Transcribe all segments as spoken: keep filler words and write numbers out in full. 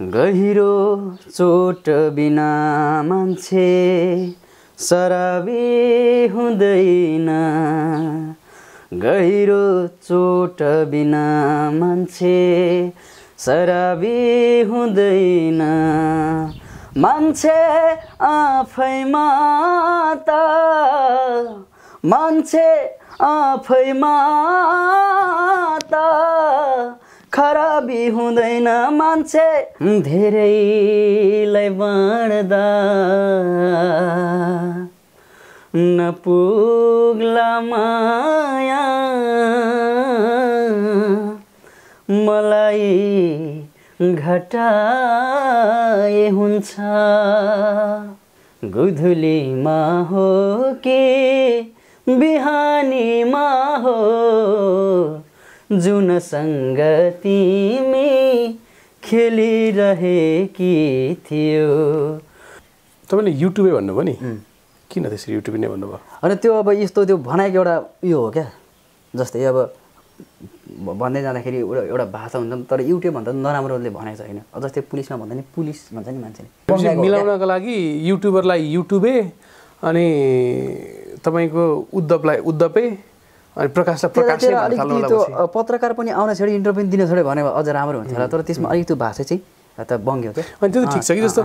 गहिरो चोट बिना मान्छे शराबी हुँदैन गहिरो चोट बिना मान्छे शराबी हुँदैन मान्छे आफैमा त मान्छे आफैमा त खराबी हुँदैन मान्छे धेरैलाई बाँड्दा नपुग्ला माया मलाई घटाए हुन्छ गुधुलीमा हो कि बिहानीमा हो जुन संगतिमै खेलिरहेकी थियो तपाईले युट्युबै भन्नुभयो नि किन त्यसरी युट्युब नै भन्नुभयो अनि त्यो अब यस्तो त्यो भनाइको एउटा यो हो के जस्तै अब भन्दै जाँदाखेरि एउटा भाषा हुन्छ तर युट्युब भन्दा नराम्रोले भनेको छैन जस्तै पुलिसमा भन्दा नि पुलिस भन्छ नि मान्छेले मिलाउनको लागि युट्युबरलाई युट्युबै अनि तपाईको उद्धवलाई उद्धवै अनि प्रकाशले प्रकाशले भन्थाल्नु होला पत्रकार पनि आउने छडी इन्टरभ्यु दिन छडी भने अझ राम्रो हुन्छ होला तर त्यसमा अलि त्यो भाषा चाहिँ त बङ्ग्यो के अनि त्यो ठीक छ कि जस्तो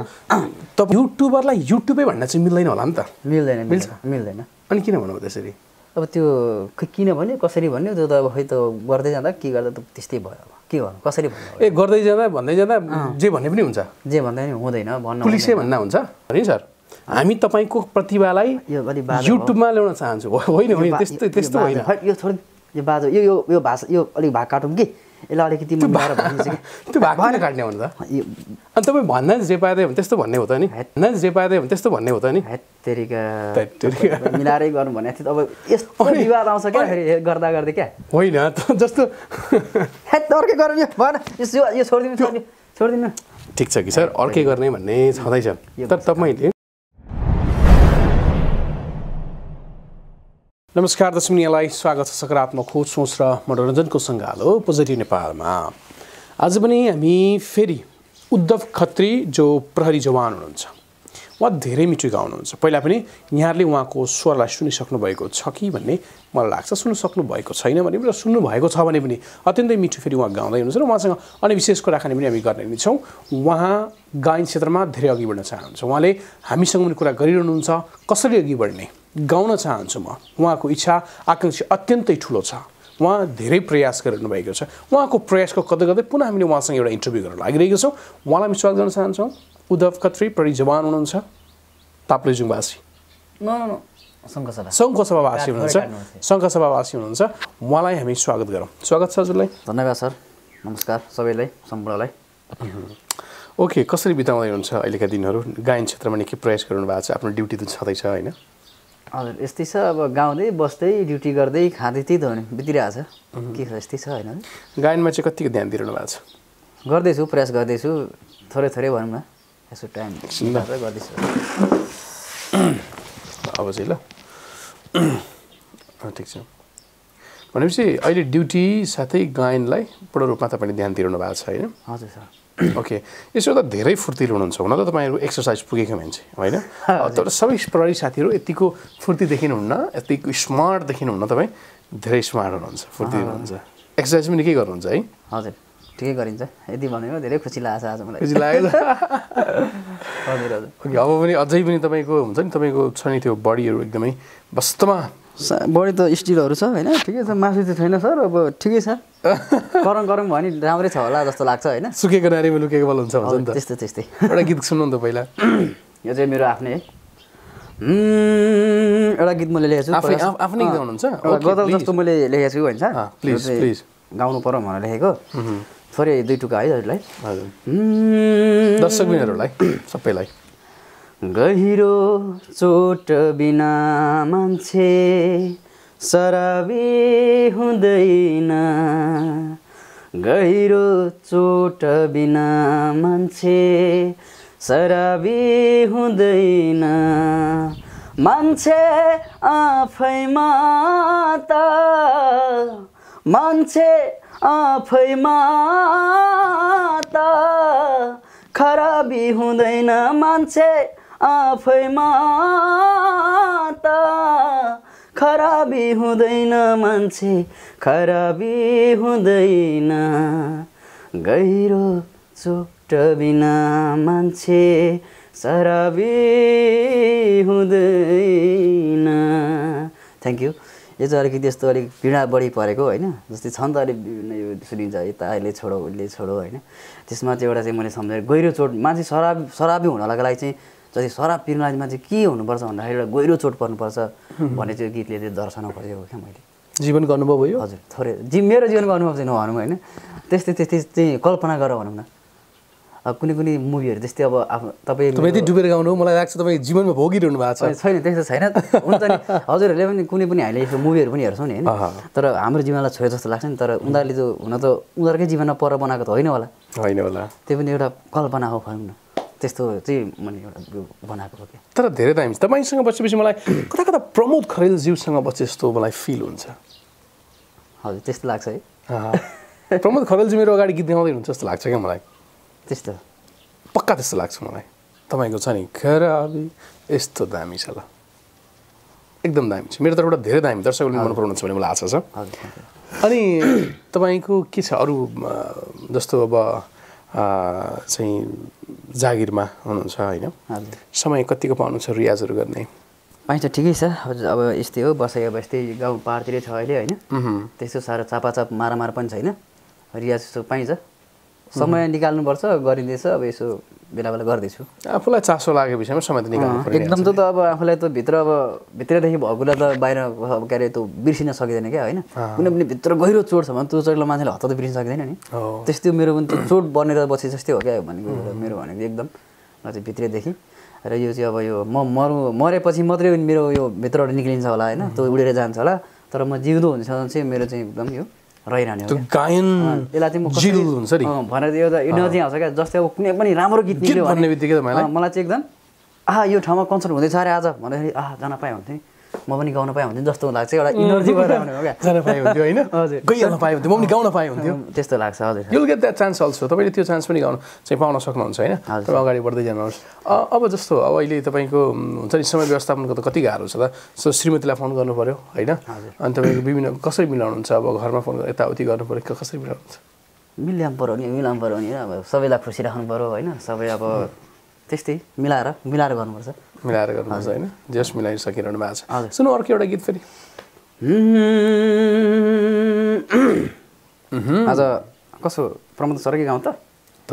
त युट्युबरलाई युट्युबै भन्न चाहिँ मिल्दैन होला नि त मिल्दैन मिल्दैन अनि किन भन्नु त्यसरी अब त्यो किन भन्ने कसरी भन्ने त्यो त अब खै त गर्दै जाँदा के गर्दा त त्यस्तै भयो के गर्नु कसरी भन्नु ए गर्दै जाँदा भन्दै जाँदा जे भन्ने पनि हुन्छ जे भन्दै नि हुँदैन भन्नु पुलिसले भन्ना हुन्छ हैन सर हामी तपाईको प्रतिभालाई यो अलि बाजा युट्युबमा ल्याउन चाहन्छु होइन होइन त्यस्तो त्यस्तो होइन यो छोड यो बाजा यो यो यो भाषा यो अलि भाग काटौं कि एला अलिकति मन भएर भनिन्छ कि त्यो भाग किन काट्ने हो नि त अनि तपाई भन्दा जे पाएदै भने त्यस्तो भन्ने हो त नि हैन जे पाएदै भने त्यस्तो भन्ने हो त नि हैत्तेरीका हैत्तेरीका मिलाएरै गर्नु भनेको थियो अब यस्तो विवाद आउँछ के फेरि गर्दा गर्दै के होइन जस्तो हैत अर्कै गरौँ यो भन यो छोड्दिनु छोड्दिनु ठीक छ कि सर अर्कै गर्ने भन्ने छदैछ तर तपाईले नमस्कार दर्शकहरुलाई स्वागत छ सकारात्मक खोज सोच र मनोरञ्जनको संगालो पोजिटिभ नेपालमा आज पनि हामी फेरि उद्धव खत्री जो प्रहरी जवान हुनुहुन्छ उहाँ धेरै मिठो गाउनुहुन्छ पहिला पनि यहाँहरुले उहाँको स्वरलाई सुनिसक्नु भएको छ कि भन्ने मलाई लाग्छ सुन्न सक्नु भएको छैन भने पनि र सुन्नु भएको छ भने पनि अत्यन्तै मिठो फेरि उहाँ गाउँदै हुनुहुन्छ र उहाँसँग अनि विशेष कुराकानी पनि हामी गर्ने नै छौं उहाँ गायन क्षेत्रमा धेरै अघि बढ्न चाहनुहुन्छ उहाँले हामीसँग पनि कुरा गरिरहनुहुन्छ कसरी अघि बढ्ने गाउन चाहन्छु म उहाँको इच्छा आकांक्षा अत्यन्तै ठूलो छ उहाँ धेरै प्रयास गरिरहनु भएको छ उहाँको प्रयासको कदर गर्दै पुनः हामीले उहाँसँग एउटा इन्टरभ्यु गर्न लागिरहेको छौं उहाँलाई म स्वागत गर्न चाहन्छु उद्धव खत्री प्रहरी जवान हुनुहुन्छ ताप्लेजुङवासी न न संघसभा संघसभावासी हुनुहुन्छ संघसभावासी हुनुहुन्छ उहाँलाई हामी स्वागत गरौँ स्वागत छ हजुरलाई धन्यवाद सर नमस्कार सबैलाई सम्पूर्णलाई ओके कसरी बिताउँदै हुनुहुन्छ अहिलेका दिनहरु गायन क्षेत्रमा निकै प्रयास गरिरहनु भएको छ आफ्नो ड्युटी त छदैछ हैन हजुर यस्तै छ अब गाउँदै बस्दै ड्युटी गर्दै खाँदै त्यही त हो नि बितिरहेछ के छ यस्तै छ हैन गायनमा चाहिँ कतिको ध्यान दिइरहनु भएको छ गर्दैछु प्रयास गर्दैछु थोरै थोरै भनौँ न यसो टाइम दिएर गर्दैछु अब चाहिँ ल ठीक छ भनेपछि अहिले ड्युटी साथै गायनलाई पूर्ण रूपमा तपाईले ध्यान दिइरहनु भएको छ हैन हजुर सर ओके यसो त धेरै फुर्तिलो हुनुहुन्छ हुन त तपाईहरु एक्सरसाइज पुगेको मान्छे हैन तर सबै प्रहरी साथीहरु यतिको फुर्ती देखिनुहुन्न यतिको स्मार्ट देखिनुहुन्न तपाई धेरै स्मार्ट हुनुहुन्छ फुर्ती हुनुहुन्छ एक्सरसाइज पनि के गर्नुहुन्छ है हजुर ठिकै गरिन्छ यदि भनेको धेरै खुसी लाग्छ आज मलाई खुसी लाग्यो हजुर हजुर ओके अब पनि अझै पनि तपाईको हुन्छ नि तपाईको छ नि त्यो बडीहरु एकदमै वास्तवमा बडी त स्टिलहरु छ हैन ठिकै छ मासु चाहिँ छैन सर अब ठिकै छ गरम गरम भनी राम्रै छ होला जस्तो लाग्छ हैन सुकेको नारीमा लुकेको बल हुन्छ भन्छ नि त त्यस्तै त्यस्तै एउटा गीत सुन्नु त पहिला यो चाहिँ मेरो आफ्नै है एउटा गीत मैले लेखेको छु आफै आफ्नै गीत हुनुहुन्छ गजल जस्तो मैले लेखेको छु हैन सर प्लिज प्लिज गाउनु पर्यो भनेर लेखेको थोरै दुई टुका है हजुरलाई हजुर दर्शक बिनहरुलाई सबैलाई गहिरो चोट बिना मान्छे शराबी हुँदैन गहिरो चोट बिना मान्छे शराबी हुँदैन मान्छे आफैमा त मान्छे आफैमा त खराबी हुँदैन मान्छे आफैमा त खराबी हुँदैन मान्छे खराबी हुँदैन गहिरो चोट बिना मान्छे शराबी हुँदैन। Thank you. यो चाहिँ अलिकति यस्तो अलिक पीडा बढी परेको होइन, जस्तै छ नि त अलिक यो सुनिन्छ है त अहिले छोडो उसले छोडो होइन, त्यसमा चाहिँ एउटा चाहिँ मैले सम्झेँ गहिरो चोट मान्छे शराब शराबी हुनका लागि चाहिँ जति शराब पिर्नुलाई मान्छे के हुनुपर्छ भन्दाखेरि एउटा गहिरो चोट पर्नुपर्छ भन्ने चाहिँ गीतले चाहिँ दर्शन गरेको क्या मैले जीवनको अनुभव भयो। हजुर थोरै जी मेरो जीवनको अनुभव चाहिँ नभनौँ होइन, त्यस्तै त्यस्तै चाहिँ कल्पना गरेर भनौँ न कुनै कुनै मुभीहरू जस्तै अब आफ्नो तपाईँ तपाईँ डुबेर गाउनु मलाई लाग्छ तपाईँ जीवनमा भोगिरहनु भएको छ छैन त्यस्तो छैन हुन्छ नि हजुरहरूले पनि कुनै पनि हामीले यसो मुभीहरू पनि हेर्छौँ नि होइन, तर हाम्रो जीवनलाई छोयो जस्तो लाग्छ नि, तर उनीहरूले त हुन त उनीहरूकै जीवनमा पर बनाएको त होइन होला होइन होला, त्यो पनि एउटा कल्पना हो भनौँ न त्यस्तो चाहिँ मैले एउटा बनाएको हो क्या। तर धेरै टाइम तपाईँसँग बसेपछि मलाई कता कता प्रमोद खरेलज्यूसँग बसे जस्तो मलाई फिल हुन्छ। हजुर त्यस्तो लाग्छ है प्रमोद खरेलज्यू मेरो अगाडि गीत गाउँदै हुन्छ जस्तो लाग्छ क्या मलाई, त्यस्तो पक्का त्यस्तो लाग्छ मलाई तपाईँको छ नि खराबी यस्तो दामी छ ल एकदम दामी छ मेरो तर्फबाट धेरै दामी दर्शकले मन पराउनुहुन्छ भन्ने मलाई आशा छ। अनि तपाईँको के छ अरू जस्तो अब चाहिँ जागिरमा हुनुहुन्छ होइन समय कतिको पाउनुहुन्छ रियाजहरू गर्ने पाइन्छ ठिकै छ अब यस्तै हो बसाइ अब यस्तै गाउँ पाहाडतिरै छ अहिले होइन त्यस्तो साह्रो चापाचाप मारामार पनि छैन रियाज जस्तो पाइन्छ समय निकाल्नुपर्छ गरिँदैछ अब यसो बेला बेला गर्दैछु आफूलाई चासो लागेको विषयमा समय त निकाल्नु पर्छ एकदम त अब आफूलाई त भित्र अब भित्रदेखि भएकोलाई त बाहिर अब के अरे त्यो बिर्सिन सकिँदैन क्या होइन कुनै पनि भित्र गहिरो चोट छ भने त्यो चोटलाई मान्छेले हत्ता त बिर्सिन सकिँदैन नि त्यस्तै मेरो पनि त्यो चोट बनेर बसे जस्तै हो क्या भनेको मेरो भनेको एकदम म चाहिँ भित्रदेखि र यो चाहिँ अब यो म मरौँ मरेपछि मात्रै मेरो यो भित्रबाट निक्लिन्छ होला होइन त्यो उडेर जान्छ होला तर म जिउँदो हुन्छ भने चाहिँ मेरो चाहिँ एकदम यो रहिरहने हो गायन यसलाई चाहिँ म जिरो हुन्छ नि भनेर एउटा एनर्जी आउँछ क्या जस्तै अब कुनै पनि राम्रो गीत निक्ल्यो भन्ने बित्तिकै मलाई चाहिँ एकदम आहा यो ठाउँमा कन्सर्ट हुँदैछ अरे आज भन्दाखेरि आहा जान पाएँ हुन्थेँ म पनि गाउन पाएँ हुन्थेँ जस्तो लाग्छ एउटा इनर्जी भएर आउने हो क्या जान पाएँ हुन्थ्यो होइन हजुर गइहाल्न पाएँ हुन्थ्यो म पनि गाउन पाएँ हुन्थ्यो त्यस्तो लाग्छ हजुर you'll get that chance also तपाईँले त्यो चान्स पनि गाउन चाहिँ पाउन सक्नुहुन्छ होइन तर अगाडि बढ्दै जानुहोस्। अब जस्तो अब अहिले तपाईँको हुन्छ नि समय व्यवस्थापनको त कति गाह्रो छ त सो श्रीमतीलाई फोन गर्नु पऱ्यो होइन अनि तपाईँको विभिन्न कसरी मिलाउनुहुन्छ अब घरमा फोन यताउति गर्नु पऱ्यो कसरी मिलाउनुहुन्छ मिलाउनु पऱ्यो नि मिलाउनु पऱ्यो नि अब सबैलाई खुसी राख्नु पऱ्यो होइन सबै अब त्यस्तै मिलाएर मिलाएर गर्नुपर्छ मिलाएर गर्नुपर्छ होइन जस मिलाइ सकिरहनु भएको छ। सुन्नु अर्को एउटा गीत फेरि आज कसो प्रमोद सरकै गाउँ त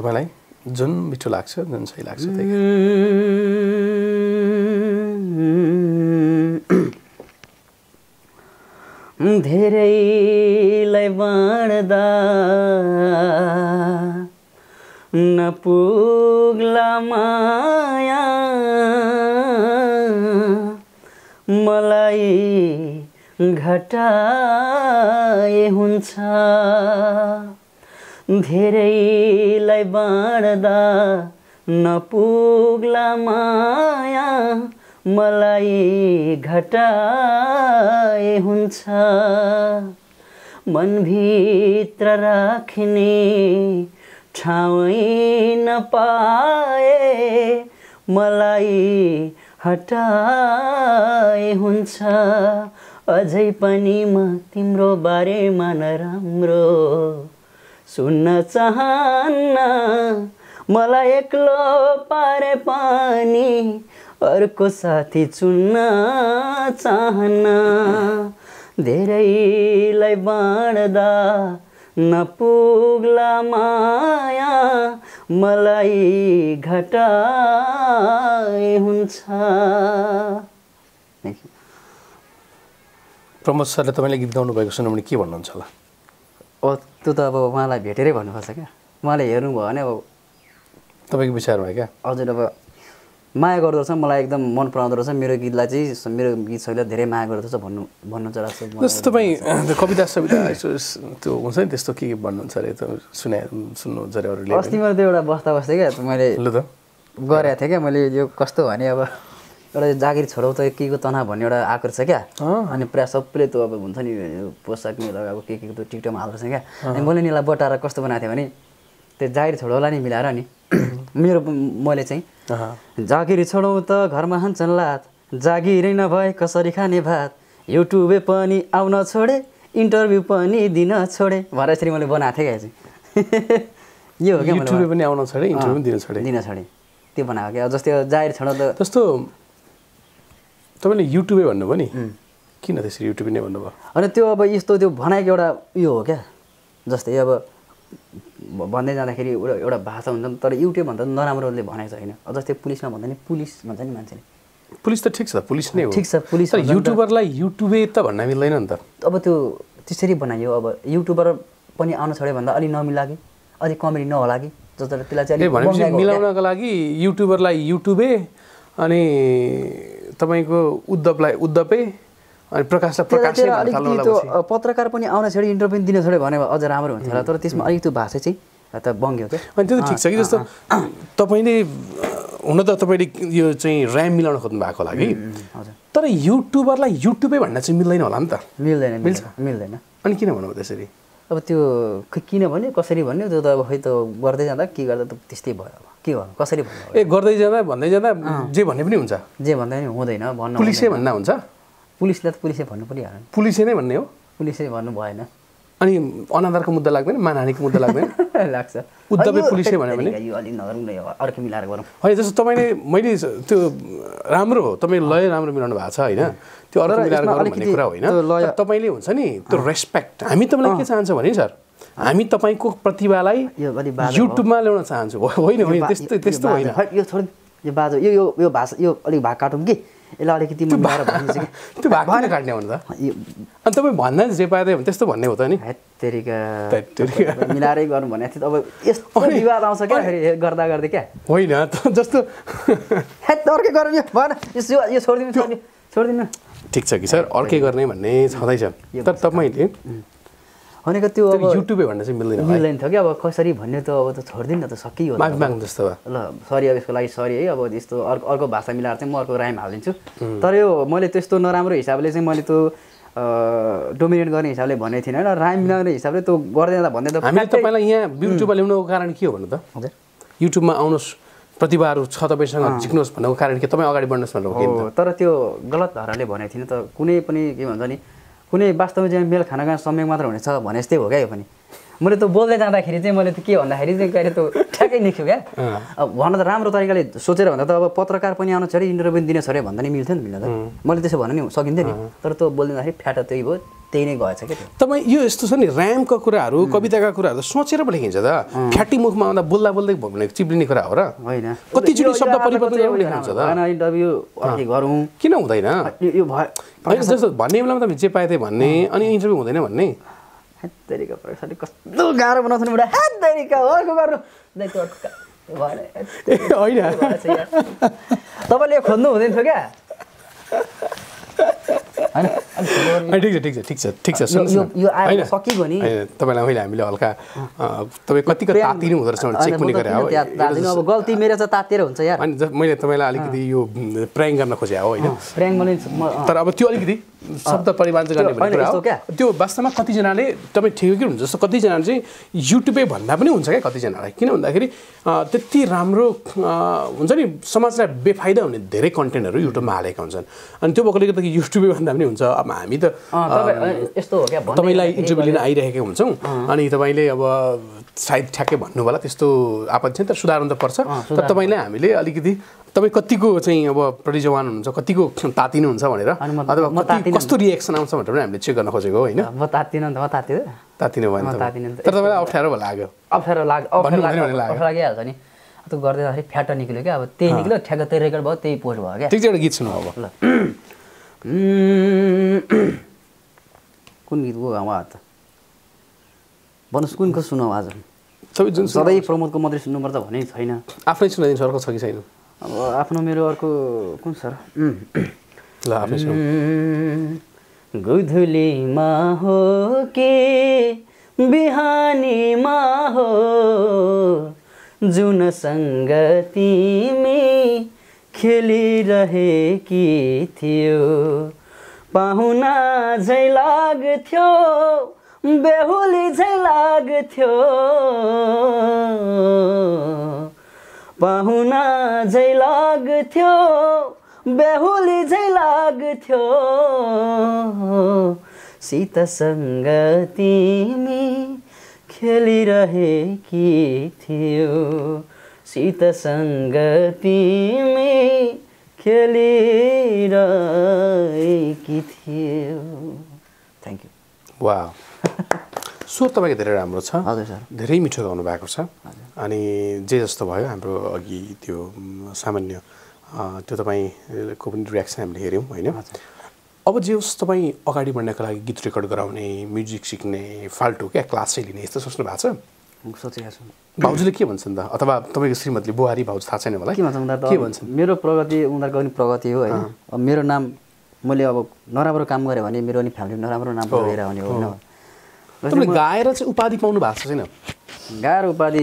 तपाईँलाई जुन मिठो लाग्छ जुन सही लाग्छ त्यही धेरैलाई बाँड्दा नपुग्ला माया मलाई घटाए हुन्छ धेरैलाई बाँड्दा नपुग्ला माया मलाई घटाए हुन्छ मनभित्र राख्ने ठाउँ नपाए मलाई हटाए हुन्छ अझै पनि म तिम्रो बारेमा नराम्रो सुन्न चाहन्न मलाई एक्लो पारे पनि अर्को साथी चुन्न चाहन्न धेरैलाई बाँड्दा नपुग्ला माया मलाई घटाए हुन्छ। प्रमोद सरले तपाईँले गीत गाउनुभएको सुन्नु भने के भन्नुहुन्छ होला अब त्यो त अब उहाँलाई भेटेरै भन्नुपर्छ क्या उहाँले हेर्नुभयो भने अब तपाईँको विचारमा क्या हजुर अब माया गर्दो रहेछ मलाई एकदम मन पराउँदो रहेछ मेरो गीतलाई चाहिँ मेरो गीत सबैलाई धेरै माया गर्दो रहेछ भन्नु भन्नु चाहिँ लाग्छ। तपाईँ कविता सविता यसो त्यो हुन्छ नि त्यस्तो के भन्नुहुन्छ अरे त सुना सुन्नुहुन्छ अरे अरूले अस्ति मैले त्यो एउटा बस्दा बस्थेँ क्या मैले गरेको थिएँ क्या मैले यो कस्तो भने अब एउटा जागिर छोडौ त के को तनाव भन्ने एउटा आएको रहेछ क्या अनि प्रायः सबैले त्यो अब हुन्छ नि पोसाक नि लगाएको के के त्यो टिकटकमा हाल्दो रहेछ क्या अनि मैले नि यसलाई बटाएर कस्तो बनाएको थिएँ भने त्यो जागिर छोडौलाई नि मिलाएर नि मेरो मैले चाहिँ जागिर छोडौ त घरमा हान्छन् लात जागिरै नभए कसरी खाने भात युट्युबे पनि आउन छोडे इन्टरभ्यु पनि दिन छोडे भरे यसरी मैले बनाथे गाइज यो हो के मलाई युट्युबे पनि आउन छोडे इन्टरभ्यु पनि दिन छोडे दिन छोडे त्यो बनायो के जस्तै जागिर छोडौ त त्यस्तो तपाईले युट्युबे भन्नु भनी किन त्यसरी युट्युबे नै भन्नु भयो अनि त्यो अब यस्तो त्यो भनाइको एउटा यो हो के जस्तै अब भन्दै जाँदाखेरि एउटा भाषा हुन्छ तर युट्युब भन्दा नराम्रोले भनाइछ हैन जस्तै पुलिसमा भन्दा नि पुलिस भन्छ नि मान्छेले पुलिस त ठीक छ पुलिस नै हो ठीक छ पुलिस तर युट्युबरलाई युट्युबे त भन्न मिल्दैन नि त अब त्यो त्यसरी बनायो अब युट्युबर पनि आउन छोडे भन्दा अलि नमिलागे अलि कमेडी नहोला कि जस्तो त्यसलाई चाहिँ अलि मिलाउनको लागि युट्युबरलाई युट्युबे अनि तपाईको उद्धवलाई उद्धवै अनि प्रकाशलाई प्रकाशै भन्न थाल्नु होला पछि पत्रकार पनि आउन छोडे इन्टरभ्यु दिन छोडे भने अझ राम्रो हुन्छ होला तर त्यसमा अलि त्यो भाषा चाहिँ त बङ्ग्यो के अनि त्यो ठीक छ कि जस्तो तपाईले हुन त तपाईले यो चाहिँ र्याम मिलाउन खोज्नु भएको होला कि तर युट्युबरलाई युट्युबै भन्न चाहिँ मिल्दैन होला नि त मिल्दैन मिल्छ मिल्दैन अनि किन भन्नु त्यसरी अब त्यो किन भन्ने कसरी भन्ने त्यो त अब खै त गर्दै जाँदा के गर्दा त त्यस्तै भयो अब के भन्नु कसरी भन्नु ए गर्दै जाँदा भन्दै जाँदा जे भन्ने पनि हुन्छ जे भन्दा नि हुँदैन भन्नु पुलिसले भन्ना हुन्छ पुलिसले त पुलिसले भन्नु पनि हार्न पुलिसले नै भन्ने हो पुलिसले भन्नु भएन अनि अनादरको मुद्दा लाग्दैन मानहानिको मुद्दा लाग्दैन लाग्छ उद्धवले पुलिसले भन्यो भने यो अलि नगरौँ न यो अर्को मिलाएर गरौँ हैन जस्तो तपाईले मैले त्यो राम्रो हो तपाई लय राम्रो मिलाउनु भएको छ हैन त्यो अरर मिलाएर गरौँ भन्ने कुरा होइन तपाईले हुन्छ नि त्यो रेस्पेक्ट हामी तपाईलाई के चाहन्छौ भने सर हामी तपाईको प्रतिभालाई युट्युबमा ल्याउन चाहन्छौ होइन होइन त्यस्तो त्यस्तो होइन यो छोड यो बाजो यो यो यो भाषा यो अलि भाग काटौँ कि एला अलिकति म बाहिर भनिन्छ कि त्यो भाग पनि काट्ने हो नि त अनि तपाई भन्दा जे पाएदै हो त्यस्तो भन्ने हो त नि हैत्तेरीका हैत्तेरीका मिलाएरै गर्नु भने थियो अब यस्तो विवाद आउँछ के फेरि गर्दा गर्दै के होइन त जस्तो हैत अर्कै गरौँ यो भन यो छोड्दिनु छोड्दिनु ठीक छ कि सर अर्कै गर्ने भन्ने छदै छ तर तपाईले भनेको त्यो अब युट्युबे भन्ने चाहिँ मिल्दैन मिल्दैन थियो कि अब कसरी भन्ने त अब त छोड्दिन त सकियो माग माग जस्तो भयो ल सरी अब यसको लागि सरी है अब यस्तो अर्को अर्को भाषा मिलाएर चाहिँ म अर्को राइम हालिदिन्छु तर यो मैले त्यस्तो नराम्रो हिसाबले चाहिँ मैले त्यो डोमिनेट गर्ने हिसाबले भनेको थिएन हैन राइम मिलाउने हिसाबले त्यो गर्दै जाँदा भन्दै त हामी तपाईलाई यहाँ युट्युबमा ल्याउनुको कारण के हो भन्नु त हजुर युट्युबमा आउनुस् प्रतिभाहरु छ तपाईसँग झिक्नुहोस् भन्नुको कारण के तपाई अगाडि बढ्नुहोस् भन्नुको के हो तर त्यो गलत धाराले भनेको थिएन त कुनै पनि के भन्छ नि कुनै वास्तवमा चाहिँ मेल खाना गए समय मात्र हुनेछ भने जस्तै हो क्या यो पनि मैले त बोल्दै जाँदाखेरि चाहिँ मैले त के भन्दाखेरि चाहिँ कहिले त ठ्याक्कै निक्यो क्या अब भन्न त राम्रो तरिकाले सोचेर भन्दा त अब पत्रकार पनि आउन छोड्यो इन्टरभ्यु पनि दिन छोड्यो भन्दा नि मिल्थ्यो नि मिल्न त मैले त्यसो भन्न नि सकिन्थ्यो नि तर त्यो बोलिँदाखेरि फ्याटा त्यही भयो त्यही नै गएछ क्या तपाईँ यो यस्तो छ नि ऱ्यामका कुराहरू कविताका कुराहरू सोचेर पो लेखिन्छ त फ्याटी मुखमा आउँदा बोल्दा बोल्दै भनेको चिप्लिने कुरा हो र होइन कतिचोटि शब्द परिवर्तन गरेर लेख्नुहुन्छ त हैन इन्टरभ्यु अलि गरौँ किन हुँदैन यो भयो जस्तो भन्ने बेलामा त जे पाए त्यही भन्ने अनि इन्टरभ्यु हुँदैन भन्ने हैत्तेरीका प्रकारले कस्तो गाह्रो बनाउँछ नि बुढा हैत्तेरीका अर्को गर्नु नै त्यो अर्को भने हैन तपाईले खोज्नु हुँदैन थियो क्या हैन ठीक छ ठीक छ ठीक छ ठीक छ यो यो आयो सकिगयो नि तपाईलाई अहिले हामीले हल्का तपाई कतिको तातिनु हुँदो रहेछ चेक पनि गरे हो अब गल्ती मेरो छ तातेर हुन्छ यार अनि मैले तपाईलाई अलिकति यो प्रैंक गर्न खोजे हो हैन प्रैंक मैले तर अब त्यो अलिकति शब्द परिभाषा गर्ने भन्ने कुरा हो त्यो वास्तवमा कति जनाले तपाई ठिकै के हुन्छ जस्तो कति जनाले चाहिँ युट्युबे भन्दा पनि हुन्छ के कति जनालाई किन भन्दाखेरि त्यति राम्रो हुन्छ नि समाजलाई बेफाइदा हुने धेरै कन्टेन्टहरु युट्युबमा हालेका हुन्छन् अनि त्यो भएकोले गर्दा युट्युबे भन्दा पनि हुन्छ अब हामी त यस्तो हो क्या तपाईलाई इन्टरभ्यु लिन आइरहेको हुन्छौँ अनि तपाईले अब सायद ठ्याक्कै भन्नु होला त्यस्तो आपत्ति छैन तर सुधार्नु त पर्छ तर तपाईले हामीले अलिकति तपाई कतिको चाहिँ अब प्रतिजवान हुनुहुन्छ कतिको तातिनु हुन्छ भनेर अथवा कस्तो रिएक्सन आउँछ भनेर हामीले चेक गर्न खोजेको हो हैन म तातिनु त म तातिनु तातिनु भएन त तर तपाईलाई अप्ठ्यारो भला लाग्यो अप्ठ्यारो लाग्यो अप्ठ्यारो लागिहाल्छ नि त्यो गर्दै खेरि फ्याटा निक्ल्यो क्या अब त्यही निक्ल्यो ठ्याक्क त्यही रेकर्ड भयो त्यही पोस्ट भयो क्या त्यो एउटा गीत सुन्नु अब ल कुन गीतको आवाज त भन्नुहोस् कुनको सुनौ आज सबै जुन सधैँ प्रमोदको मात्रै सुन्नुपर्छ भने छैन आफै सुनाइदिन्छ अर्को छ कि छैन अब आफ्नो मेरो अर्को कुन सर ल आफै सुन गोधुलीमा हो के बिहानीमा हो जुन सँग तिमी खेलिरहेकी थियो पाहुना झै लाग्थ्यो बेहुली झै लाग्थ्यो पाहुना झै लाग्थ्यो बेहुली झै लाग्थ्यो सीत संग तिमी खेलिरहेकी थियो सीत संग तिमी खेलिरहेकी थियो thank you wow So, you have very good song. Yes, sir. Very sweet song. Yes, sir. And just the way, I am again the common, the common reaction I am hearing. Yes, sir. Now, just the way, academy learning, like guitar recording, music learning, falto, what class learning, is this something bad, sir? Yes, sir. What is it? What is it? What is it? What is it? What is it? What is it? What is it? What is it? What is it? What is it? What is it? What तुमले गाएर चाहिँ उपाधि पाउनु भएको छैन गाएर उपाधि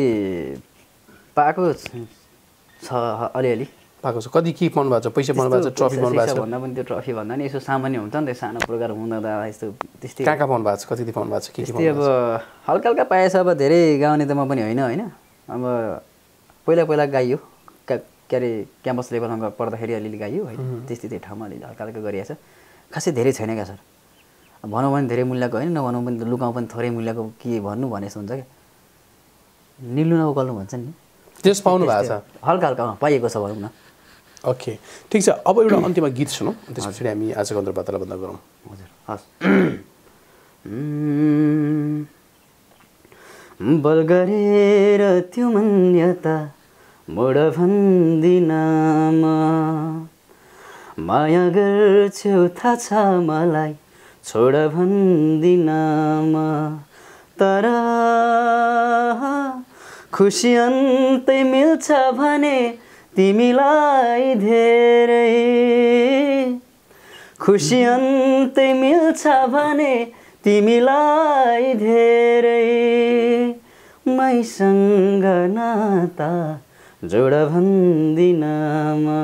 पाएको छ अलिअलि पाएको छ कति के पाउनु भएको छ पैसा पाउनु भएको छ ट्रफी पाउनु भएको छ भन्दा पनि त्यो ट्रफी भन्दा नि यसो सामान्य हुन्छ नि त सानो प्रकार हुँदा त यस्तो त्यस्तै काका पाउनु भएको छ कति दि पाउनु भएको छ के के अब हल्का हल्का पाएछ अब धेरै गाउने त म पनि हैन हैन अब पहिला पहिला गाइयो क्यारे क्याम्पस लेभलमा पढ्दाखेरि अलिअलि गाइयो हैन त्यस्तै त्यो ठाउँमा अलिअलि हल्का हल्का गरिएको छ खासै धेरै छैन का सर भनौं भने धेरै मूल्यको हैन नभनौं पनि लुकाउँ पनि थोरै मूल्यको के भन्नु भनेसो हुन्छ के निलु न गल्नु भन्छ नि त्यस पाउनु भएको छ हल्का हल्का पाइएको छ भनौं न ओके ठीक छ अब एउटा अन्तिममा गीत सुनौ त्यसपछि हामी आजको अन्तर्वार्ता बन्द गरौं हजुर हस् बलगरेर त्यो मान्यता मोड भन्दिनमा माया गर्छु थाहा छ मलाई छोड भन्दिनमा तर खुशी अन्तै मिल्छ भने तिमीलाई धेरै खुशी अन्तै मिल्छ भने तिमीलाई धेरै मैसँग नाता जोड भन्दिनमा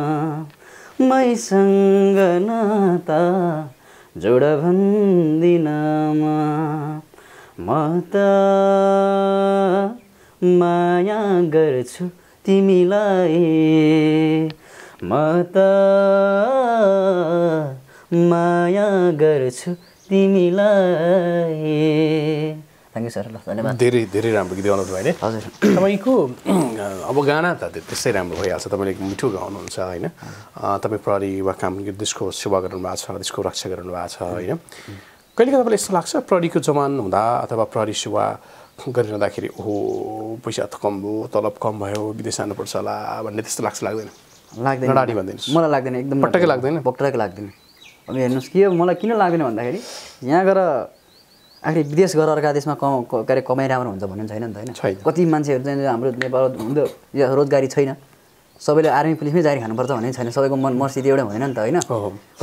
मैसँग नाता जोड भन्दिनमा म त माया गर्छु तिमीलाई म त माया गर्छु तिमीलाई थ्याङ्क यू सर ल धन्यवाद धेरै धेरै राम्रो गीत गाउनुभयो हैन हजुर तपाईको अब गाना त त्यसै राम्रो भइहाल्छ तपाईले मिठो गाउनुहुन्छ हैन तपाई प्रहरी वा काम देशको सेवा गर्नुभएको छ देशको रक्षा गर्नुभएको छ हैन कहिलेकाहीँ तपाईलाई यस्तो लाग्छ प्रहरीको जवान हुँदा अथवा प्रहरी सेवा गरिरहँदाखेरि ओहो पैसा त कम भयो तलब कम भयो विदेश जानुपर्छ होला भन्ने त्यस्तो लाग्छ लाग्दैन लाग्दैन नडाडी भन्दिनुस् मलाई लाग्दैन एकदम पटक्कै लाग्दैन पटक्कै लाग्दैन अब हेर्नुस् के मलाई किन लाग्दैन भन्दाखेरि यहाँ गएर आखिर विदेश गएर अर्का देशमा कमाइ कमाइ राम्रो हुन्छ भन्ने छैन नि त हैन कति मान्छेहरु चाहिँ हाम्रो नेपालमा हुँदा यो रोजगारी छैन सबैले आर्मी पुलिसमै जारी खानुपर्छ भन्ने छैन सबैको मन मर्सिदी एउटा हुँदैन नि त हैन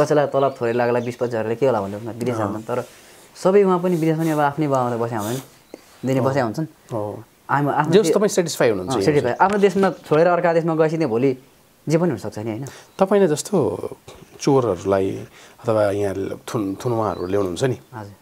कसैलाई तलब थोरै लाग्ला बीस पच्चीस हजारले के होला भन्ने विदेश जान्छन् तर सबै उहाँ पनि विदेशमा नि अब आफ्नै बाउले बस्या हुन्छन् दिने बस्या हुन्छन् आमा आफ्नो जस तपाई सेटिस्फाइ हुनुहुन्छ सेटिस्फाइ आफ्नो देशमा छोडेर अर्का देशमा गएपछि नि भोलि जे पनि हुन सक्छ नि हैन तपाईले जस्तो चोरहरुलाई अथवा यहाँ थुन थुनवाहरु ल्याउनुहुन्छ नि हजुर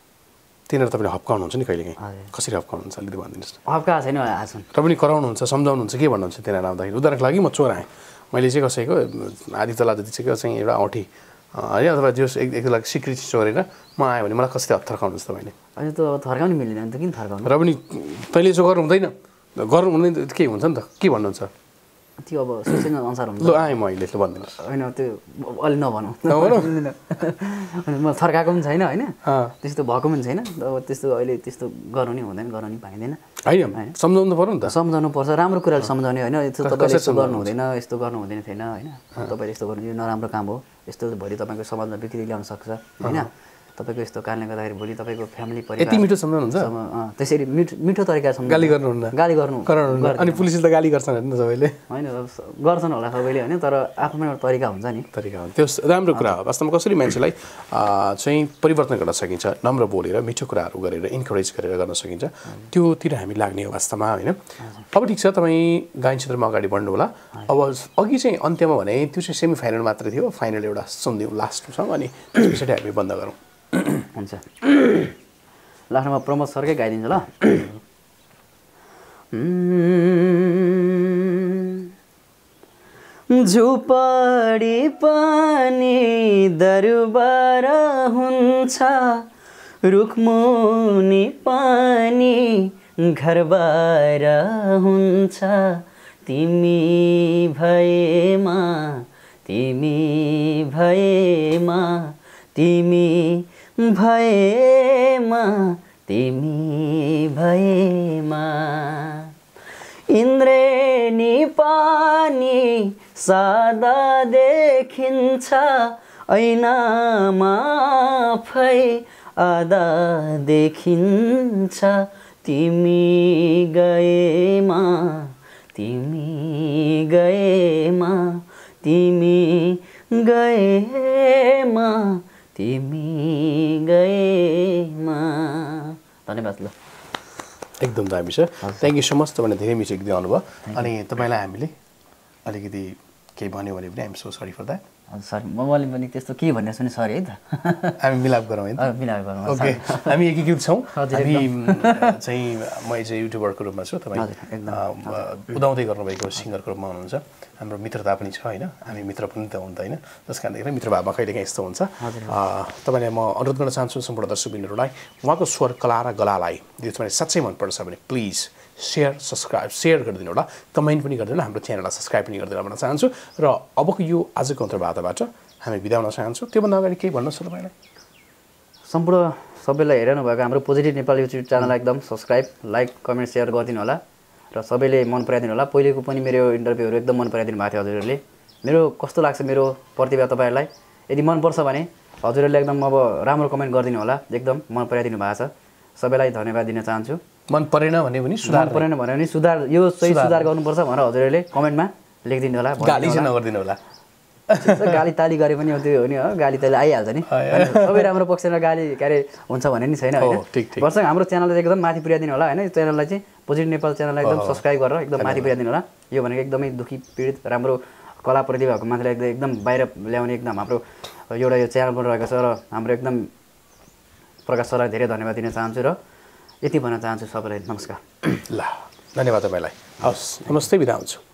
तिनीहरु तपाईले हप्काउनुहुन्छ नि कहिलेकाहीँ कसरी हप्काउनुहुन्छ अलिकति भनिदिनुस् हप्का छैन आछन् र पनि कराउनुहुन्छ सम्झाउनुहुन्छ के भन्नुहुन्छ तिनीहरु आउँदाखेरि उदाहरणको लागि म चोर आए मैले चाहिँ कसैको आधी तला जति चाहिँ एउटा औठी है अथवा जस एक लाख सिक्रेट चोरेर म आए भने मलाई कसरी थर्काउनुहुन्छ तपाईले अनि त थर्काउन मिल्दैन नि त किन थर्काउनु र पनि पहिले चोर हुँदैन गर्नु हुँदैन के हुन्छ नि त के भन्नुहुन्छ त्यो अब सोचेन अनुसार हुन्छ ल आए मैले त भन्दिनुस् हैन त्यो अलि नभनौ म थर्काको पनि छैन हैन त्यस्तो भएको पनि छैन अब त्यस्तो अहिले त्यस्तो गर्नु नि हुँदैन गर्नु नि पाइदैन हैन सम्झाउनु पर्यो नि त सम्झाउनु पर्छ राम्रो कुराले सम्झाउने हैन यस्तो तपाईले यस्तो गर्नु हुँदैन यस्तो गर्नु हुँदैन थिएन हैन तपाईले यस्तो गर्नु यो नराम्रो काम हो यस्तो भोलि तपाईको समाजमा विकृति ल्याउन सक्छ हैन तपाईको यस्तो कारणले गर्दाखेरि भोलि तपाईको फ्यामिली परिवार यति मिठो सम्झनुहुन्छ त्यसरी मिठो मिठो तरिकाले सम्झ गाली गर्नुहुन्न गाली गर्नु अनि पुलिसले त गाली गर्छन् हैन सबैले हैन गर्छन् होला सबैले हैन तर आफ्नो एउटा तरिका हुन्छ नि तरिका हुन्छ त्यो राम्रो कुरा हो वास्तवमा कसरी मान्छेलाई चाहिँ परिवर्तन गर्न सकिन्छ नम्र बोलेर मिठो कुराहरू गरेर इन्करेज गरेर गर्न सकिन्छ त्योतिर हामी लाग्ने हो वास्तवमा हैन अब ठीक छ तपाई गायन क्षेत्रमा अगाडि बढ्नु होला अब अघि चाहिँ अन्त्यमा भने त्यो चाहिँ सेमी फाइनल मात्र थियो फाइनल एउटा सुन्दियौ लास्ट सङ अनि त्यसपछि हामी बन्द गरौँ हुन्छ लास्टमा प्रमोद सरकै गाइदिन्छ ल झुपडी पनि दरबार हुन्छ, रुखमुनि पनि घरबार हुन्छ। तिमी भएमा तिमी भएमा तिमी भएमा तिमी भएमा। इन्द्रेणी पानी सादा देखिन्छ, ऐनामा आफै आदा देखिन्छ। तिमी गएमा तिमी गएमा तिमी गएमा तिमी गएमा। धन्यवाद। ल एकदम दामी छ। Thank you so much. तपाईँले धेरै म्युजिक दिनु भयो अनि तपाईँलाई हामीले अलिकति केही भन्यो भने पनि I'm so sorry for that. Sir मैले पनि त्यस्तो के भन्ने सुने सरी है त। हामी मिलाप गरौँ है त। मिलाप गरौँ। ओके हामी एकीकृत छौँ। हामी चाहिँ म एज युट्युबरको रूपमा छु, तपाईँ उदाउँदै गर्नुभएको सिङ्गरको रूपमा हुनुहुन्छ। हाम्रो मित्रता पनि छ होइन, हामी मित्र पनि त हुन् त होइन। त्यस कारणले मित्र भावमा कहिलेकाहीँ यस्तो हुन्छ। तपाईँलाई म अनुरोध गर्न चाहन्छु सम्पूर्ण दर्शकबिन्दुहरूलाई उहाँको स्वर कला र गलालाई यो तपाईँलाई साँच्चै मनपर्छ भने प्लिज सेयर सब्सक्राइब सेयर गरिदिनु होला, कमेन्ट पनि गरिदिनु होला, हाम्रो च्यानललाई सब्सक्राइब पनि गरिदिनु भन्न चाहन्छु। र अबको यो आजको अन्तर्वार्ताबाट हामी बिदा हुन चाहन्छौँ। त्योभन्दा अगाडि केही भन्नुहोस् तपाईँलाई। सम्पूर्ण सबैलाई हेरिरहनु भएको हाम्रो पोजिटिभ नेपाल युट्युब च्यानललाई एकदम सब्सक्राइब लाइक कमेन्ट सेयर गरिदिनु होला र सबैले मन पराइदिनु होला। पहिलेको पनि मेरो इन्टरभ्यूहरू एकदम मन पराइदिनु भएको थियो हजुरहरूले। मेरो कस्तो लाग्छ मेरो प्रतिभा तपाईँहरूलाई यदि मनपर्छ भने हजुरहरूले एकदम अब राम्रो कमेन्ट गरिदिनु होला। एकदम मन पराइदिनु भएको छ, सबैलाई धन्यवाद दिन चाहन्छु। मन परेन भने पनि सुधार परेन भने पनि सुधार यो सही सुधार गर्नुपर्छ भनेर हजुरहरूले कमेन्टमा लेखिदिनु होला। गाली चाहिँ नगरिदिनु होला। गाली ताली गरे पनि त्यो हो नि, हो गाली ताली आइहाल्छ नि। सबै राम्रो पक्षमा गाली के अरे हुन्छ भने नि छैन होइन। वर्षमा हाम्रो च्यानललाई एकदम माथि पुर्याइदिनु होला होइन। यो च्यानललाई चाहिँ पोजिटिभ नेपाल च्यानललाई एकदम सब्सक्राइब गरेर एकदम माथि पुर्याइदिनु होला। यो भनेको एकदमै दुःखी पीडित राम्रो कला प्रतिभाको मान्छेलाई एकदम बाहिर ल्याउने एकदम हाम्रो एउटा यो च्यानल बनिरहेको छ र हाम्रो एकदम प्रकाश सरलाई धेरै धन्यवाद दिन चाहन्छु र यति भन्न चाहन्छु सबैलाई नमस्कार। ल धन्यवाद तपाईँलाई। हवस् नमस्ते, बिदा हुन्छु।